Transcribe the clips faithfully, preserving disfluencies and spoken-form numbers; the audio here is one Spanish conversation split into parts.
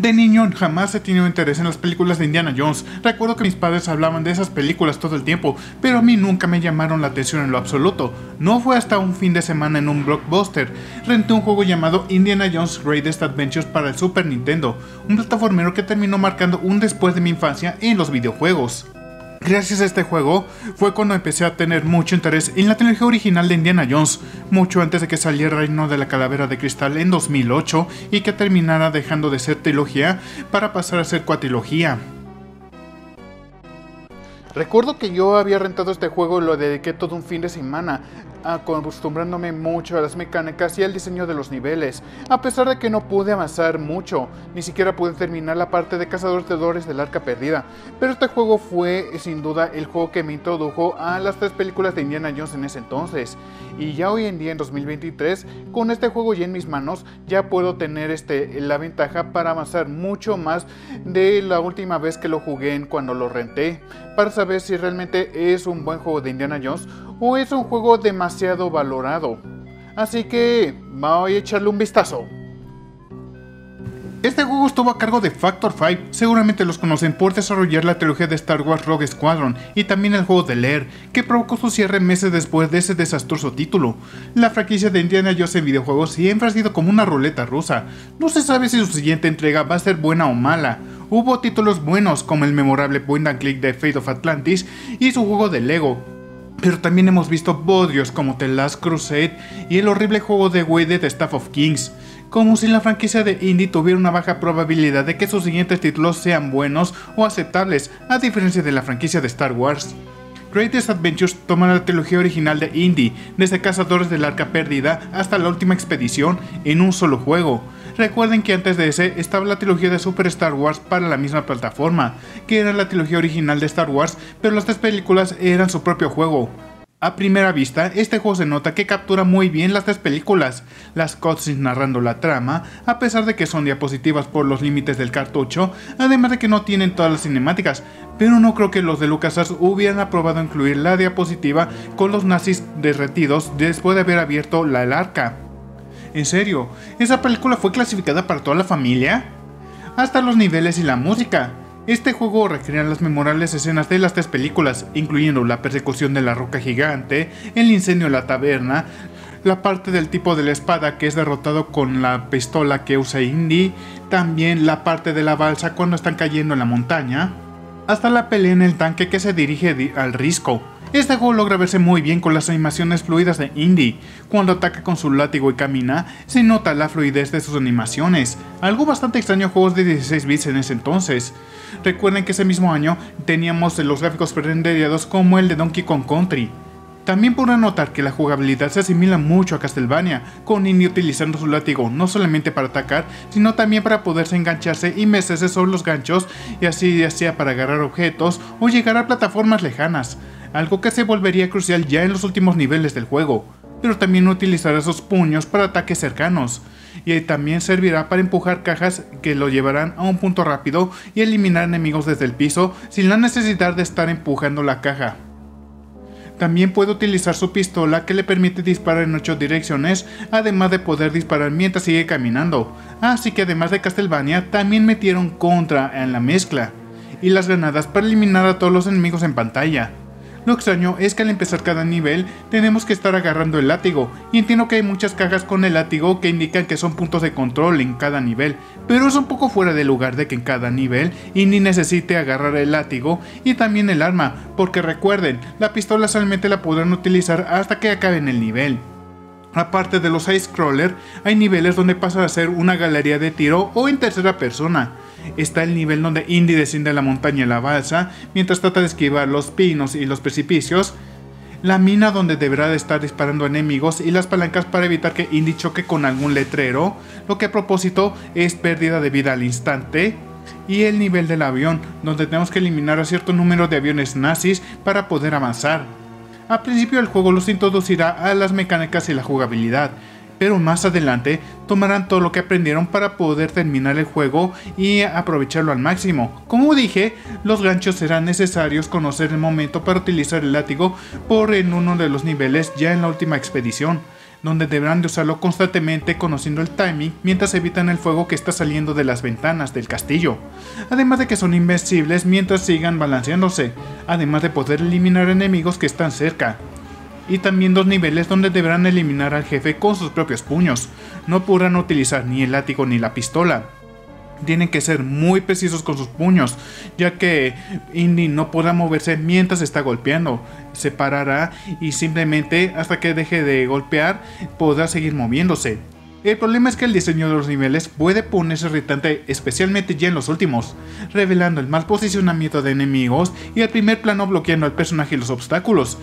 De niño jamás he tenido interés en las películas de Indiana Jones. Recuerdo que mis padres hablaban de esas películas todo el tiempo, pero a mí nunca me llamaron la atención en lo absoluto. No fue hasta un fin de semana en un Blockbuster. Renté un juego llamado Indiana Jones Greatest Adventures para el Super Nintendo, un plataformero que terminó marcando un después de mi infancia en los videojuegos. Gracias a este juego fue cuando empecé a tener mucho interés en la trilogía original de Indiana Jones, mucho antes de que saliera Reino de la Calavera de Cristal en dos mil ocho y que terminara dejando de ser trilogía para pasar a ser cuatrilogía. Recuerdo que yo había rentado este juego y lo dediqué todo un fin de semana, acostumbrándome mucho a las mecánicas y al diseño de los niveles, a pesar de que no pude avanzar mucho, ni siquiera pude terminar la parte de Cazadores del Arca Perdida, pero este juego fue sin duda el juego que me introdujo a las tres películas de Indiana Jones en ese entonces, y ya hoy en día en dos mil veintitrés, con este juego ya en mis manos, ya puedo tener este, la ventaja para avanzar mucho más de la última vez que lo jugué cuando lo renté, para saber si realmente es un buen juego de Indiana Jones o es un juego demasiado valorado. Así que voy a echarle un vistazo. Este juego estuvo a cargo de Factor cinco, seguramente los conocen por desarrollar la trilogía de Star Wars Rogue Squadron y también el juego de Lair, que provocó su cierre meses después de ese desastroso título. La franquicia de Indiana Jones en videojuegos siempre ha sido como una ruleta rusa, no se sabe si su siguiente entrega va a ser buena o mala. Hubo títulos buenos como el memorable point and click de Fate of Atlantis y su juego de Lego, pero también hemos visto bodrios como The Last Crusade y el horrible juego de Wii de The Staff of Kings. Como si la franquicia de Indy tuviera una baja probabilidad de que sus siguientes títulos sean buenos o aceptables, a diferencia de la franquicia de Star Wars. Greatest Adventures toma la trilogía original de Indy, desde Cazadores del Arca Perdida hasta la última expedición, en un solo juego. Recuerden que antes de ese estaba la trilogía de Super Star Wars para la misma plataforma, que era la trilogía original de Star Wars, pero las tres películas eran su propio juego. A primera vista, este juego se nota que captura muy bien las tres películas, las cutscenes narrando la trama, a pesar de que son diapositivas por los límites del cartucho, además de que no tienen todas las cinemáticas, pero no creo que los de LucasArts hubieran aprobado incluir la diapositiva con los nazis derretidos después de haber abierto la arca. ¿En serio? ¿Esa película fue clasificada para toda la familia? Hasta los niveles y la música. Este juego recrea las memorables escenas de las tres películas, incluyendo la persecución de la roca gigante, el incendio en la taberna, la parte del tipo de la espada que es derrotado con la pistola que usa Indy, también la parte de la balsa cuando están cayendo en la montaña, hasta la pelea en el tanque que se dirige al risco. Este juego logra verse muy bien con las animaciones fluidas de Indy. Cuando ataca con su látigo y camina, se nota la fluidez de sus animaciones, algo bastante extraño en juegos de dieciséis bits en ese entonces. Recuerden que ese mismo año teníamos los gráficos prenderiados como el de Donkey Kong Country. También podrán notar que la jugabilidad se asimila mucho a Castlevania, con Indy utilizando su látigo no solamente para atacar, sino también para poderse engancharse y mecerse sobre los ganchos, y así ya sea para agarrar objetos o llegar a plataformas lejanas, algo que se volvería crucial ya en los últimos niveles del juego, pero también utilizará sus puños para ataques cercanos, y también servirá para empujar cajas que lo llevarán a un punto rápido y eliminar enemigos desde el piso sin la necesidad de estar empujando la caja. También puede utilizar su pistola que le permite disparar en ocho direcciones, además de poder disparar mientras sigue caminando, así que además de Castlevania también metieron Contra en la mezcla, y las granadas para eliminar a todos los enemigos en pantalla. Lo extraño es que al empezar cada nivel tenemos que estar agarrando el látigo, y entiendo que hay muchas cajas con el látigo que indican que son puntos de control en cada nivel, pero es un poco fuera de lugar de que en cada nivel Indy necesite agarrar el látigo y también el arma, porque recuerden, la pistola solamente la podrán utilizar hasta que acaben el nivel. Aparte de los side-scroller, hay niveles donde pasa a ser una galería de tiro o en tercera persona. Está el nivel donde Indy desciende a la montaña y la balsa, mientras trata de esquivar los pinos y los precipicios, la mina donde deberá estar disparando enemigos y las palancas para evitar que Indy choque con algún letrero, lo que a propósito es pérdida de vida al instante, y el nivel del avión, donde tenemos que eliminar a cierto número de aviones nazis para poder avanzar. Al principio el juego los introducirá a las mecánicas y la jugabilidad, pero más adelante tomarán todo lo que aprendieron para poder terminar el juego y aprovecharlo al máximo. Como dije, los ganchos serán necesarios conocer el momento para utilizar el látigo por en uno de los niveles ya en la última expedición. donde deberán de usarlo constantemente conociendo el timing mientras evitan el fuego que está saliendo de las ventanas del castillo, además de que son invencibles mientras sigan balanceándose, además de poder eliminar enemigos que están cerca. Y también dos niveles donde deberán eliminar al jefe con sus propios puños, no podrán utilizar ni el látigo ni la pistola. Tienen que ser muy precisos con sus puños, ya que Indy no podrá moverse mientras está golpeando, se parará y simplemente hasta que deje de golpear podrá seguir moviéndose. El problema es que el diseño de los niveles puede ponerse irritante, especialmente ya en los últimos, revelando el mal posicionamiento de enemigos y el primer plano bloqueando al personaje y los obstáculos.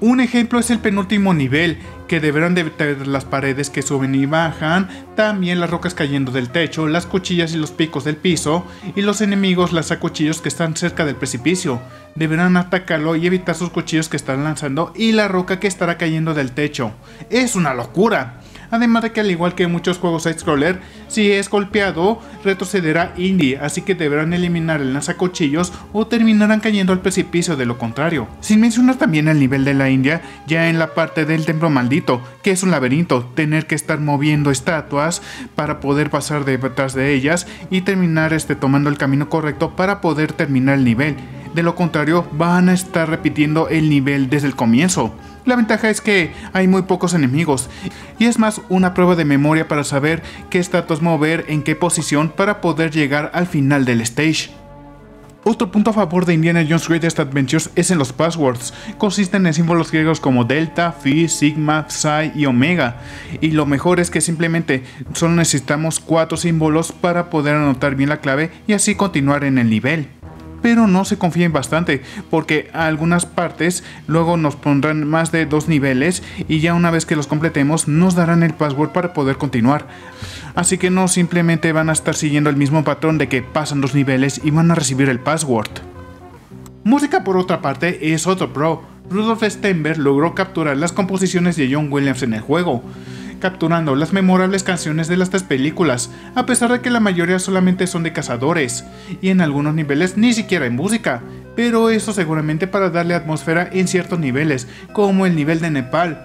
Un ejemplo es el penúltimo nivel, que deberán de evitar las paredes que suben y bajan, también las rocas cayendo del techo, las cuchillas y los picos del piso, y los enemigos las acuchillos que están cerca del precipicio. Deberán atacarlo y evitar sus cuchillos que están lanzando y la roca que estará cayendo del techo. ¡Es una locura! Además de que al igual que muchos juegos side-scroller, si es golpeado, retrocederá Indy, así que deberán eliminar el lanzacuchillos o terminarán cayendo al precipicio de lo contrario. Sin mencionar también el nivel de la India, ya en la parte del templo maldito, que es un laberinto, tener que estar moviendo estatuas para poder pasar detrás de ellas y terminar este, tomando el camino correcto para poder terminar el nivel. De lo contrario, van a estar repitiendo el nivel desde el comienzo. La ventaja es que hay muy pocos enemigos, y es más una prueba de memoria para saber qué estatuas mover en qué posición para poder llegar al final del stage. Otro punto a favor de Indiana Jones Greatest Adventures es en los passwords, consisten en símbolos griegos como Delta, Phi, Sigma, Psi y Omega, y lo mejor es que simplemente solo necesitamos cuatro símbolos para poder anotar bien la clave y así continuar en el nivel. Pero no se confíen bastante, porque a algunas partes luego nos pondrán más de dos niveles y ya una vez que los completemos nos darán el password para poder continuar. Así que no simplemente van a estar siguiendo el mismo patrón de que pasan dos niveles y van a recibir el password. Música por otra parte es otro pro. Rudolf Stemberg logró capturar las composiciones de John Williams en el juego, capturando las memorables canciones de las tres películas, a pesar de que la mayoría solamente son de cazadores, y en algunos niveles ni siquiera en música, pero eso seguramente para darle atmósfera en ciertos niveles, como el nivel de Nepal,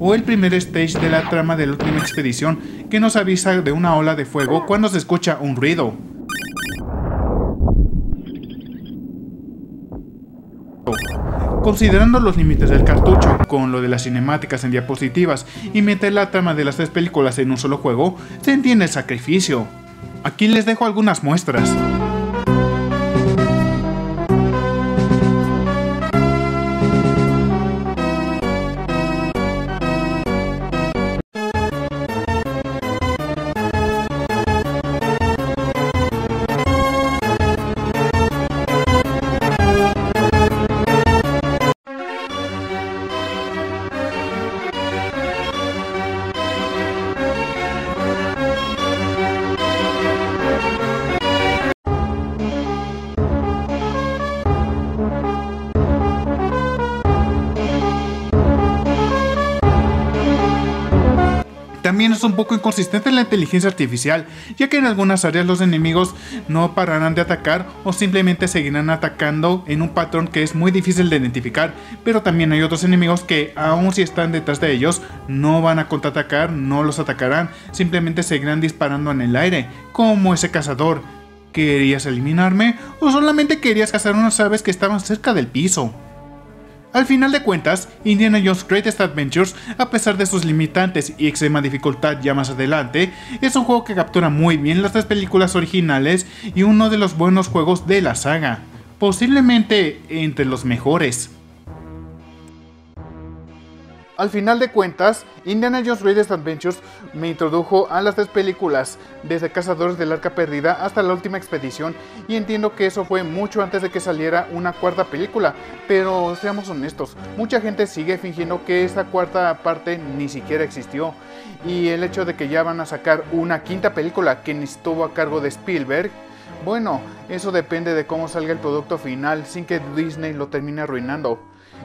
o el primer stage de la trama de la última expedición, que nos avisa de una ola de fuego cuando se escucha un ruido. Considerando los límites del cartucho, con lo de las cinemáticas en diapositivas y meter la trama de las tres películas en un solo juego, se entiende el sacrificio. Aquí les dejo algunas muestras. También es un poco inconsistente la inteligencia artificial, ya que en algunas áreas los enemigos no pararán de atacar o simplemente seguirán atacando en un patrón que es muy difícil de identificar, pero también hay otros enemigos que aun si están detrás de ellos no van a contraatacar, no los atacarán, simplemente seguirán disparando en el aire, como ese cazador. ¿Querías eliminarme o solamente querías cazar unas aves que estaban cerca del piso? Al final de cuentas, Indiana Jones Greatest Adventures, a pesar de sus limitantes y extrema dificultad ya más adelante, es un juego que captura muy bien las tres películas originales y uno de los buenos juegos de la saga, posiblemente entre los mejores. Al final de cuentas, Indiana Jones Greatest Adventures me introdujo a las tres películas, desde Cazadores del Arca Perdida hasta la última expedición, y entiendo que eso fue mucho antes de que saliera una cuarta película, pero seamos honestos, mucha gente sigue fingiendo que esta cuarta parte ni siquiera existió, y el hecho de que ya van a sacar una quinta película que estuvo a cargo de Spielberg, bueno, eso depende de cómo salga el producto final sin que Disney lo termine arruinando.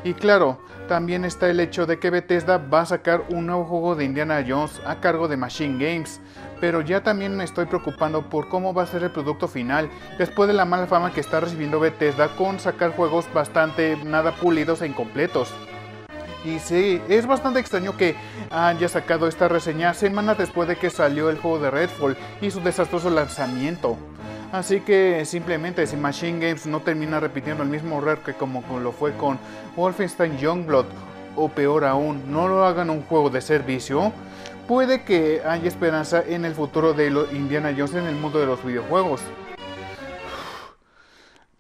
Y claro, también está el hecho de que Bethesda va a sacar un nuevo juego de Indiana Jones a cargo de Machine Games, pero ya también me estoy preocupando por cómo va a ser el producto final, después de la mala fama que está recibiendo Bethesda con sacar juegos bastante nada pulidos e incompletos. Y sí, es bastante extraño que haya sacado esta reseña semanas después de que salió el juego de Redfall y su desastroso lanzamiento. Así que simplemente si Machine Games no termina repitiendo el mismo error que como lo fue con Wolfenstein Youngblood, o peor aún, no lo hagan un juego de servicio, puede que haya esperanza en el futuro de Indiana Jones en el mundo de los videojuegos.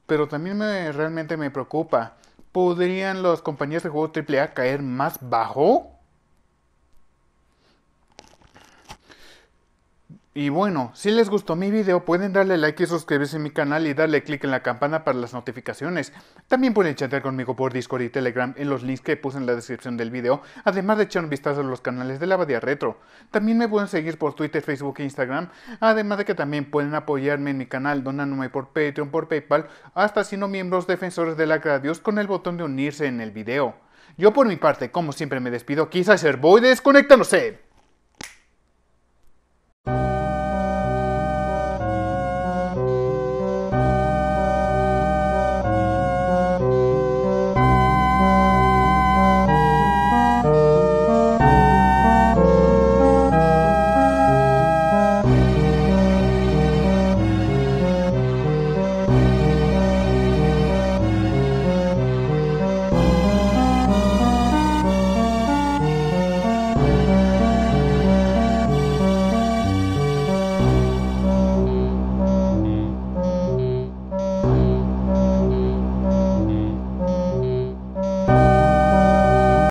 Pero también me, realmente me preocupa, ¿podrían las compañías de juego triple A caer más bajo? Y bueno, si les gustó mi video pueden darle like y suscribirse a mi canal y darle click en la campana para las notificaciones. También pueden chatear conmigo por Discord y Telegram en los links que puse en la descripción del video, además de echar un vistazo a los canales de La Abadía Retro. También me pueden seguir por Twitter, Facebook e Instagram, además de que también pueden apoyarme en mi canal donándome por Patreon, por PayPal, hasta siendo miembros defensores de la Gradius con el botón de unirse en el video. Yo por mi parte, como siempre me despido, quizás ser voy desconectándose.